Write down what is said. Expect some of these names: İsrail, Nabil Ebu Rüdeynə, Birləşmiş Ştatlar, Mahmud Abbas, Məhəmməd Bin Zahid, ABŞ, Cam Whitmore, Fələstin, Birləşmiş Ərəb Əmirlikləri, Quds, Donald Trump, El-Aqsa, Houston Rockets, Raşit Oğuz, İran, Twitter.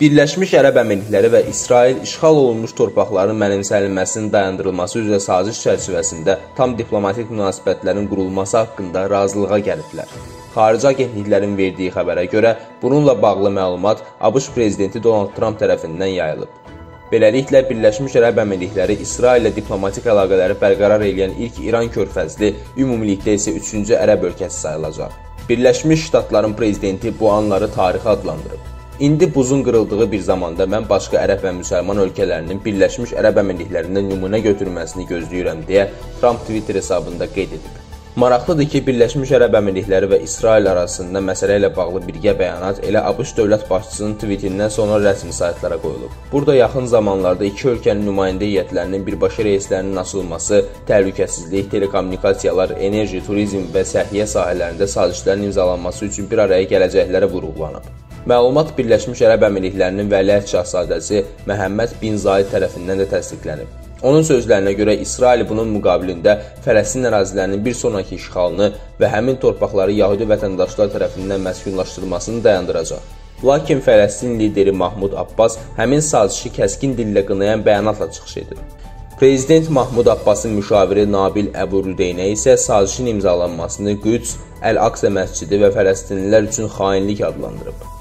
Birləşmiş Ərəb Əmirlikləri və İsrail işğal olunmuş torpaqların mənimsənilməsinin dayandırılması üzrə saziş çərçivəsində tam diplomatik münasibətlərin qurulması haqqında razılığa gəliblər. Xarici agentliklərin verdiyi xəbərə görə bununla bağlı məlumat ABŞ prezidenti Donald Trump tərəfindən yayılıb. Beləliklə, Birləşmiş Ərəb Əmirlikləri İsraillə diplomatik əlaqələri bərqərar eləyən ilk İran körfəzli, ümumilikdə isə 3-cü ərəb ölkəsi sayılacaq. Birləşmiş Ştatların prezidenti bu anları tarixə adlandırıb. İndi buzun qırıldığı bir zamanda mən başqa ərəb və müsəlman ölkələrinin Birləşmiş Ərəb Əmirliklərindən nümunə götürməsini gözləyirəm deyə Trump Twitter hesabında qeyd edib. Maraqlıdır ki, Birləşmiş Ərəb Əmirlikləri və İsrail arasında məsələ ilə bağlı birgə bəyanat elə ABŞ dövlət başçısının tweetindən sonra rəsmi saytlara qoyulub. Burada yaxın zamanlarda iki ölkənin nümayəndə heyətlərinin birbaşa reyslərinin açılması, təhlükəsizlik, telekommunikasiyalar, enerji, turizm və səhiyyə sahələrində sazişlərin imzalanması üçün bir araya gələcəkləri vurğulanıb. Məlumat Birləşmiş Ərəb Əmirliklərinin Vəliəhd Şahzadəsi Məhəmməd Bin Zahid tərəfindən də təsdiqlənib. Onun sözlərinə görə İsrail bunun müqabilində Fələstin ərazilərinin bir sonraki işğalını və həmin torpaqları yahudi vətəndaşlar tərəfindən məskunlaşdırılmasını dayandıracaq. Lakin Fələstin lideri Mahmud Abbas həmin sazişi kəskin dillə qınayan bəyanatla çıxış edir. Prezident Mahmud Abbasın müşaviri Nabil Ebu Rüdeynə isə sazişin imzalanmasını Quds, El-Aqsa məscidi və Fələstinlilər üçün xainlik adlandırıb.